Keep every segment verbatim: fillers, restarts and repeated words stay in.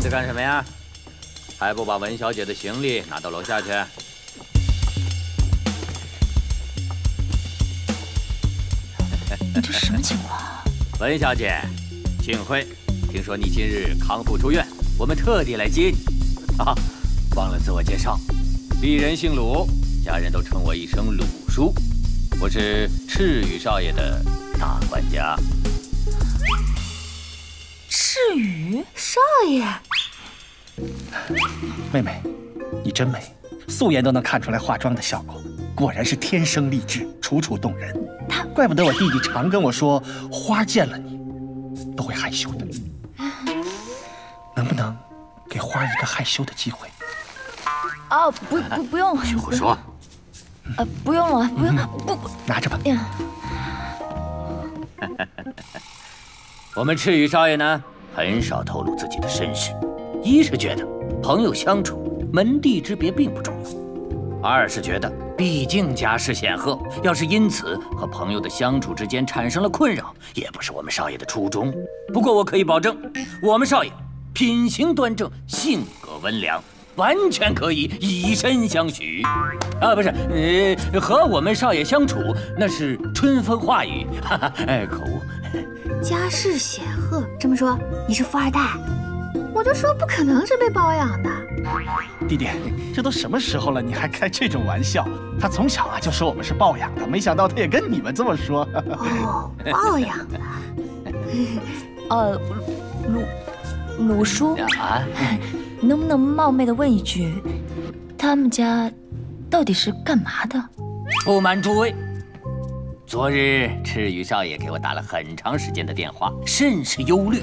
愣着干什么呀？还不把文小姐的行李拿到楼下去？ 你这是什么情况啊？文小姐，幸会。听说你今日康复出院，我们特地来接你。啊，忘了自我介绍，鄙人姓鲁，家人都称我一声鲁叔。我是赤羽少爷的大管家。赤羽少爷，妹妹，你真美，素颜都能看出来化妆的效果，果然是天生丽质，楚楚动人。 怪不得我弟弟常跟我说，花见了你都会害羞的。能不能给花一个害羞的机会？哦，不不不用。学会说。呃，不用了，不用，不拿着吧。我们赤羽少爷呢，很少透露自己的身世。一是觉得朋友相处，门第之别并不重要；二是觉得。 毕竟家世显赫，要是因此和朋友的相处之间产生了困扰，也不是我们少爷的初衷。不过我可以保证，我们少爷品行端正，性格温良，完全可以以身相许。啊，不是，呃，和我们少爷相处那是春风化雨。哈哈，哎，口误。家世显赫，这么说你是富二代？我就说不可能是被包养的。 弟弟，这都什么时候了，你还开这种玩笑？他从小啊就说我们是抱养的，没想到他也跟你们这么说。哦，抱养的。呃，鲁鲁叔啊，能不能冒昧的问一句，他们家到底是干嘛的？不瞒诸位，昨日赤羽少爷给我打了很长时间的电话，甚是忧虑，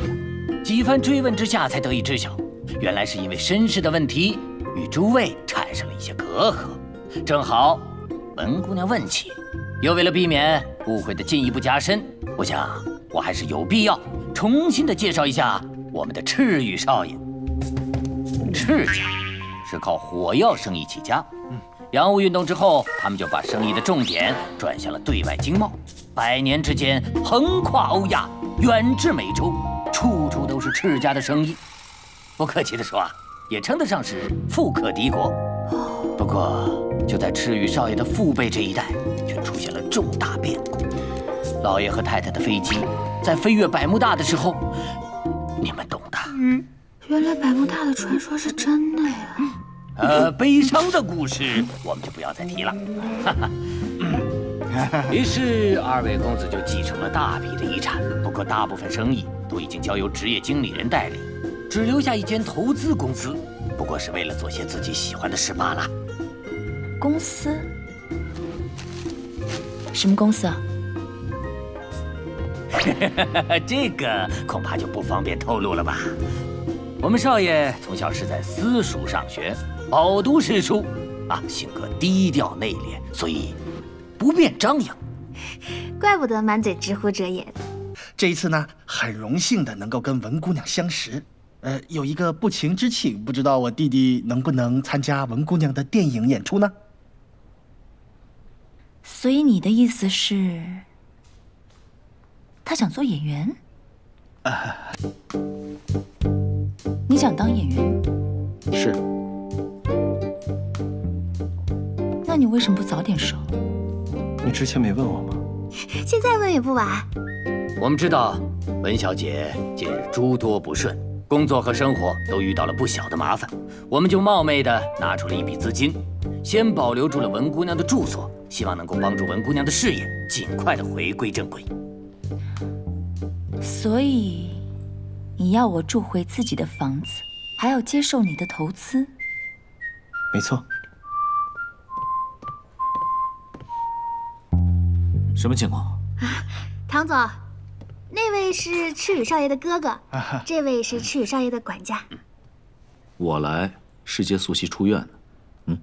几番追问之下才得以知晓。 原来是因为身世的问题，与诸位产生了一些隔阂。正好文姑娘问起，又为了避免误会的进一步加深，我想我还是有必要重新的介绍一下我们的赤羽少爷。赤家是靠火药生意起家，嗯，洋务运动之后，他们就把生意的重点转向了对外经贸，百年之间横跨欧亚，远至美洲，处处都是赤家的生意。 不客气地说啊，也称得上是富可敌国。不过就在赤羽少爷的父辈这一代，却出现了重大变故。老爷和太太的飞机在飞越百慕大的时候，你们懂的。嗯，原来百慕大的传说是真的呀。呃，悲伤的故事我们就不要再提了。哈哈。于是二位公子就继承了大笔的遗产，不过大部分生意都已经交由职业经理人代理。 只留下一间投资公司，不过是为了做些自己喜欢的事罢了。公司？什么公司啊？这个恐怕就不方便透露了吧。我们少爷从小是在私塾上学，饱读诗书，啊，性格低调内敛，所以不便张扬。怪不得满嘴直呼者也。这一次呢，很荣幸的能够跟文姑娘相识。 呃，有一个不情之请，不知道我弟弟能不能参加文姑娘的电影演出呢？所以你的意思是，他想做演员？啊，你想当演员？是。那你为什么不早点说？你之前没问我吗？现在问也不晚。我们知道文小姐近日诸多不顺。 工作和生活都遇到了不小的麻烦，我们就冒昧的拿出了一笔资金，先保留住了文姑娘的住所，希望能够帮助文姑娘的事业尽快的回归正轨。所以，你要我住回自己的房子，还要接受你的投资？没错。什么情况？啊，唐总。 那位是赤羽少爷的哥哥，这位是赤羽少爷的管家。我来是接素汐出院的，嗯。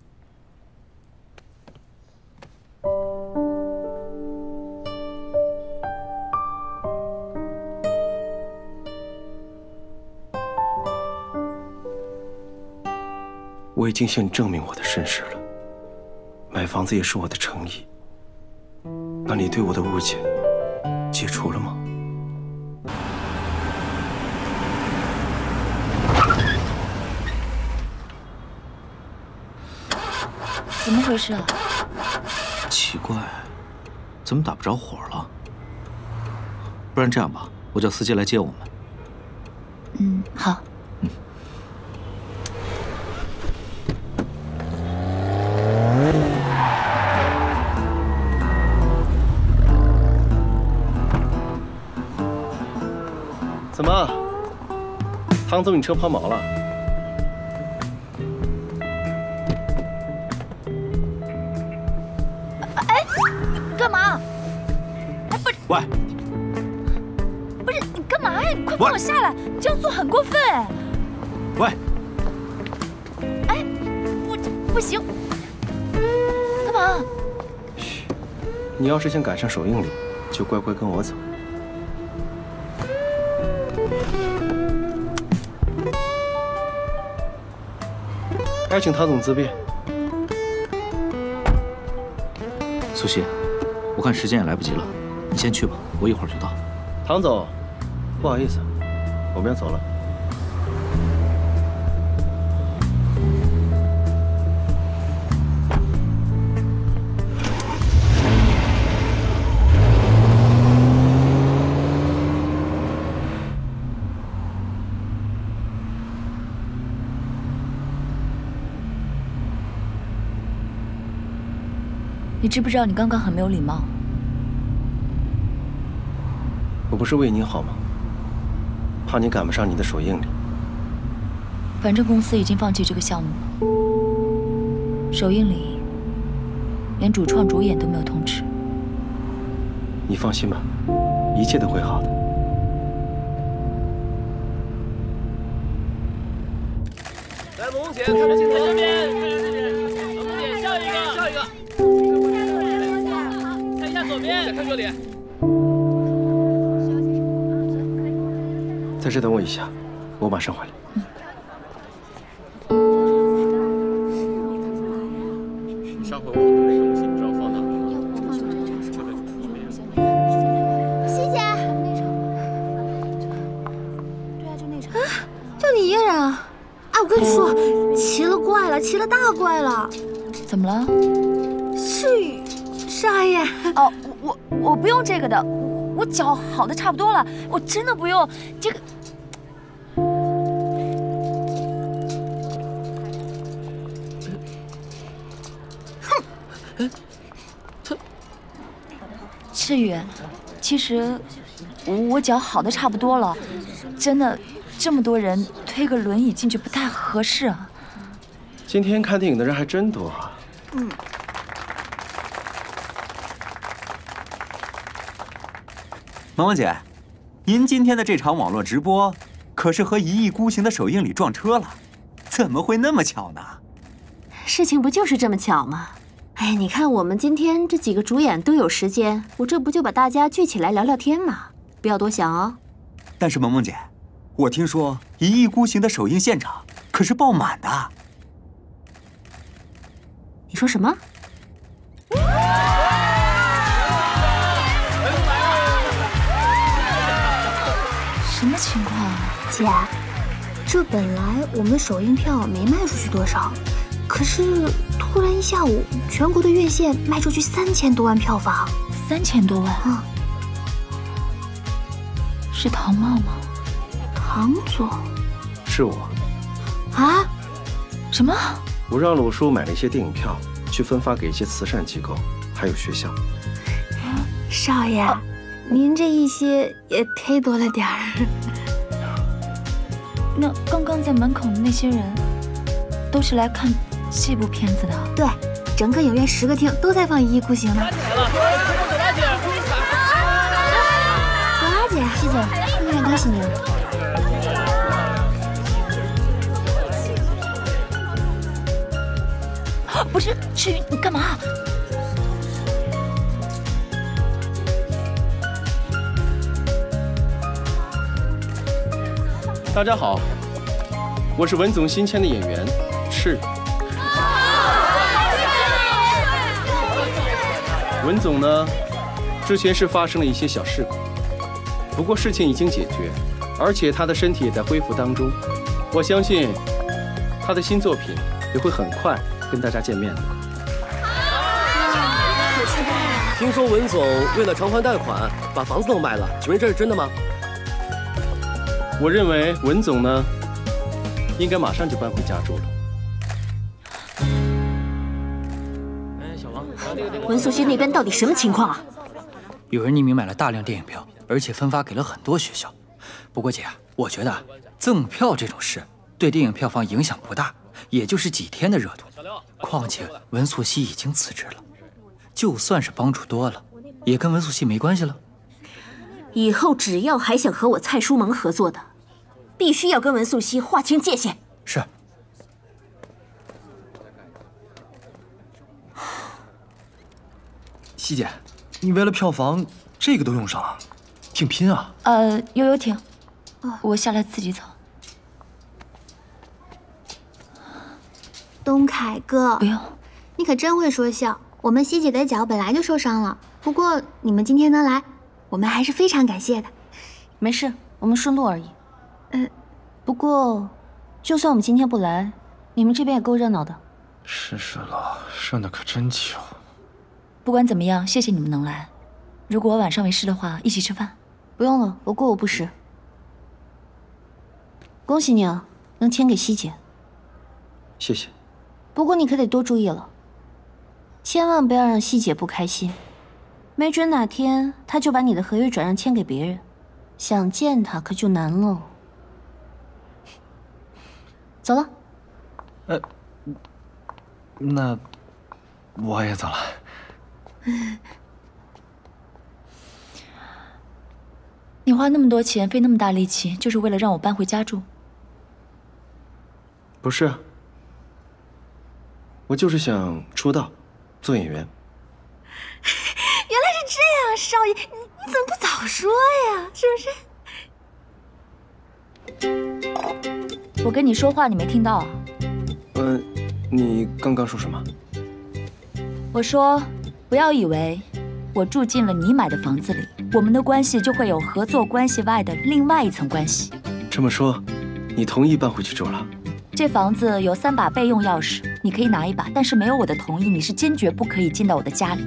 我已经向你证明我的身世了，买房子也是我的诚意。那你对我的误解解除了吗？怎么回事啊？奇怪，怎么打不着火了？不然这样吧，我叫司机来接我们。嗯，好。 怎么，唐总，你车抛锚了？哎，干嘛？哎，不是，喂，不是你干嘛呀？你快放我下来！你这样做很过分哎。喂，哎，不，不行，干嘛？嘘，你要是想赶上首映礼，就乖乖跟我走。 还请唐总自便。苏西，我看时间也来不及了，你先去吧，我一会儿就到。唐总，不好意思，我们要走了。你知不知道你刚刚很没有礼貌？我不是为你好吗？怕你赶不上你的首映礼。反正公司已经放弃这个项目了，首映礼连主创主演都没有通知。你放心吧，一切都会好的。 在这等我一下，我马上回来。嗯、上回我们那个东西不知道放哪了。谢谢。对啊，就那场。啊，就你一个人啊！哎，我跟你说，奇了怪了，奇了大怪了。怎么了？是是阿燕。哦，我我不用这个的。 我脚好的差不多了，我真的不用这个。哼，他赤羽，其实我脚好的差不多了，真的这么多人推个轮椅进去不太合适啊。今天看电影的人还真多啊。嗯。 萌萌姐，您今天的这场网络直播，可是和《一意孤行》的首映礼撞车了，怎么会那么巧呢？事情不就是这么巧吗？哎，你看我们今天这几个主演都有时间，我这不就把大家聚起来聊聊天吗？不要多想哦。但是萌萌姐，我听说《一意孤行》的首映现场可是爆满的。你说什么？ 什么情况啊，姐？这本来我们首映票没卖出去多少，可是突然一下午，全国的院线卖出去三千多万票房。三千多万啊！是唐茂吗？唐总？是我。啊？什么？我让鲁叔买了一些电影票，去分发给一些慈善机构，还有学校。啊、少爷。啊 您这一些也忒多了点儿。那刚刚在门口的那些人，都是来看这部片子的。对，整个影院十个厅都在放《一意孤行》呢。朵拉姐，谢谢，非常恭喜您。不是赤羽，你干嘛？ 大家好，我是文总新签的演员赤羽。文总呢，之前是发生了一些小事故，不过事情已经解决，而且他的身体也在恢复当中。我相信他的新作品也会很快跟大家见面的。听说文总为了偿还贷款，把房子都卖了，请问这是真的吗？我认为文总呢，应该马上就搬回家住了。哎，小王，文素轩那边到底什么情况啊？有人匿名买了大量电影票，而且分发给了很多学校。不过姐啊，我觉得啊，赠票这种事对电影票房影响不大，也就是几天的热度。况且文素熙已经辞职了。 就算是帮助多了，也跟文素汐没关系了。以后只要还想和我蔡书萌合作的，必须要跟文素汐划清界限。是。西姐，你为了票房，这个都用上了，挺拼啊。呃，悠悠挺，我下来自己走。东凯哥，不用，你可真会说笑。 我们西姐的脚本来就受伤了，不过你们今天能来，我们还是非常感谢的。没事，我们顺路而已。呃，不过，就算我们今天不来，你们这边也够热闹的。是是了，热闹可真巧。不管怎么样，谢谢你们能来。如果我晚上没事的话，一起吃饭。不用了，我过午不食。恭喜你啊，能签给西姐。谢谢。不过你可得多注意了。 千万不要让西姐不开心，没准哪天她就把你的合约转让签给别人，想见她可就难喽。走了。呃，那我也走了。你花那么多钱，费那么大力气，就是为了让我搬回家住？不是，我就是想出道。 做演员，原来是这样，少爷，你你怎么不早说呀？是不是？我跟你说话，你没听到啊？呃，你刚刚说什么？我说，不要以为我住进了你买的房子里，我们的关系就会有合作关系外的另外一层关系。这么说，你同意搬回去住了？ 这房子有三把备用钥匙，你可以拿一把，但是没有我的同意，你是坚决不可以进到我的家里。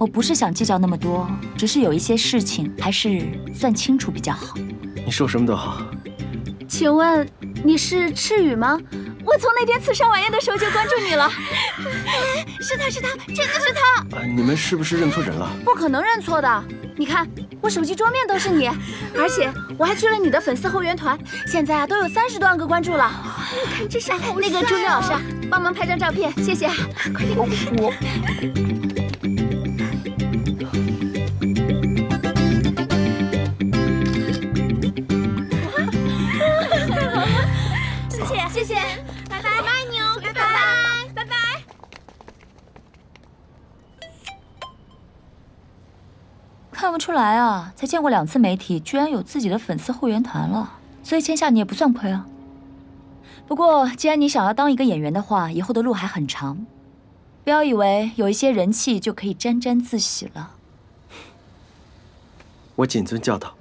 我不是想计较那么多，只是有一些事情还是算清楚比较好。你说什么都好。请问你是赤羽吗？我从那天慈善晚宴的时候就关注你了。是他是他，真的是他！你们是不是认错人了？不可能认错的，你看。 我手机桌面都是你，而且我还去了你的粉丝后援团，现在啊都有三十多万个关注了。你看这是那个朱莉老师，帮忙拍张照片，谢谢。快点，我我，谢谢谢谢，拜拜，我爱你哦，拜拜拜拜。 看不出来啊，才见过两次媒体，居然有自己的粉丝后援团了，所以签下你也不算亏啊。不过，既然你想要当一个演员的话，以后的路还很长，不要以为有一些人气就可以沾沾自喜了。我谨遵教导，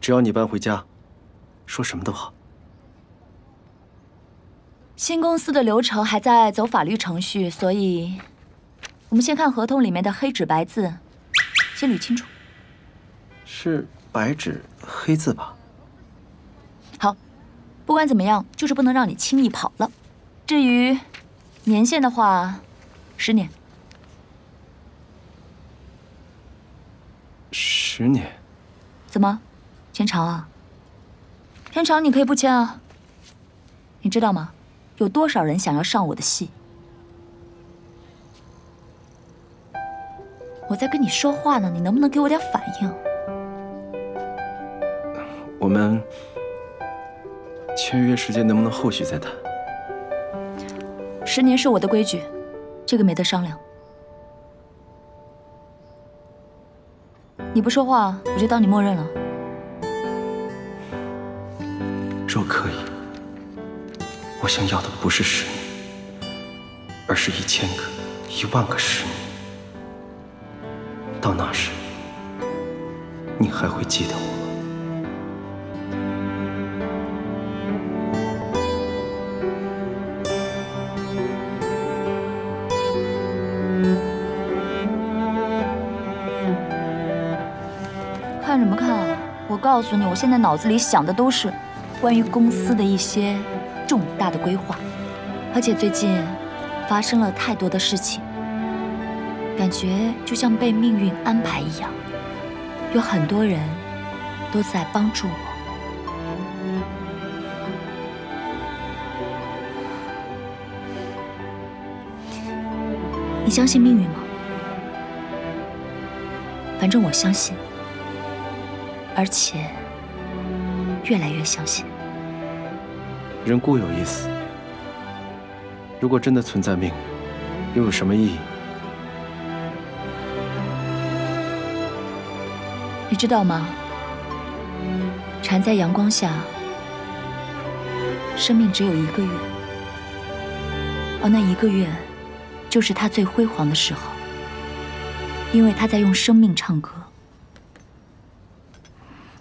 只要你搬回家，说什么都好。新公司的流程还在走法律程序，所以我们先看合同里面的黑纸白字。 先捋清楚，是白纸黑字吧？好，不管怎么样，就是不能让你轻易跑了。至于年限的话，十年。十年？怎么，天长啊？天长你可以不签啊。你知道吗？有多少人想要上我的戏？ 我在跟你说话呢，你能不能给我点反应？我们签约时间能不能后续再谈？十年是我的规矩，这个没得商量。你不说话，我就当你默认了。若可以，我想要的不是十年，而是一千个、一万个十年。 到那时，你还会记得我吗？嗯看什么看啊！我告诉你，我现在脑子里想的都是关于公司的一些重大的规划，而且最近发生了太多的事情，感觉就像被命运安排一样，有很多人都在帮助我。 你相信命运吗？反正我相信，而且越来越相信。人固有一死，如果真的存在命运，又有什么意义？你知道吗？缠在阳光下，生命只有一个月，而那一个月。 就是他最辉煌的时候，因为他在用生命唱歌。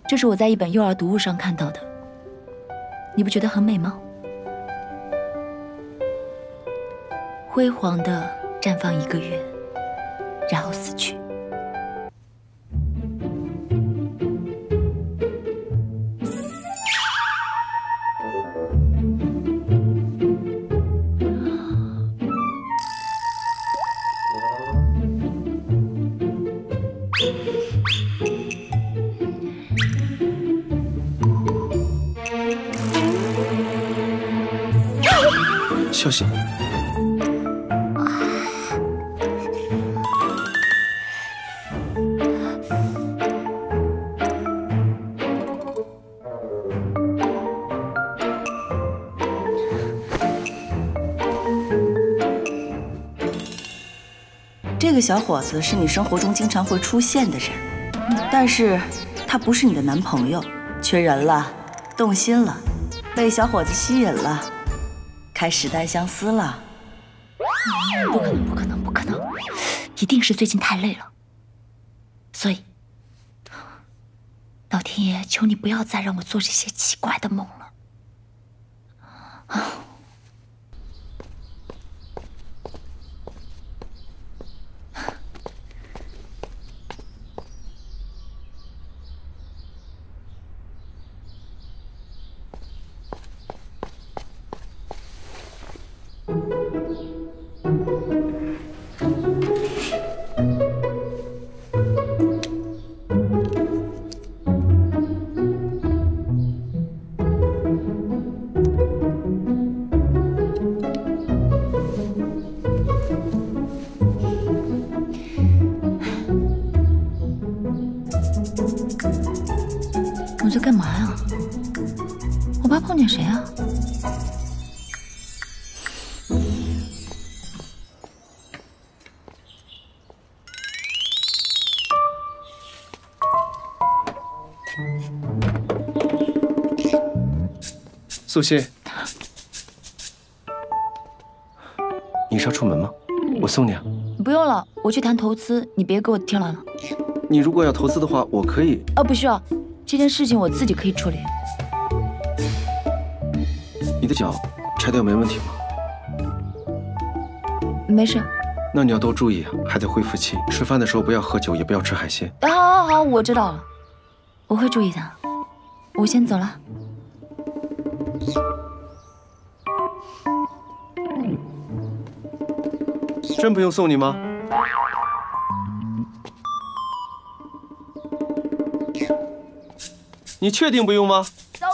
这是我在一本幼儿读物上看到的，你不觉得很美吗？辉煌的绽放一个月，然后死去。小心！这个小伙子是你生活中经常会出现的人，但是他不是你的男朋友。缺人了，动心了，被小伙子吸引了。 开始单相思了，不可能，不可能，不可能，一定是最近太累了。所以，老天爷，求你不要再让我做这些奇怪的梦了。我在干嘛呀？我爸碰见谁啊？ 素汐，你是要出门吗？我送你啊。不用了，我去谈投资，你别给我添乱了。你如果要投资的话，我可以。啊，不需要，这件事情我自己可以处理。你的脚拆掉没问题吗？没事。那你要多注意啊，还得恢复期。吃饭的时候不要喝酒，也不要吃海鲜。好，好，好，我知道了，我会注意的。我先走了。 真不用送你吗？你确定不用吗？走。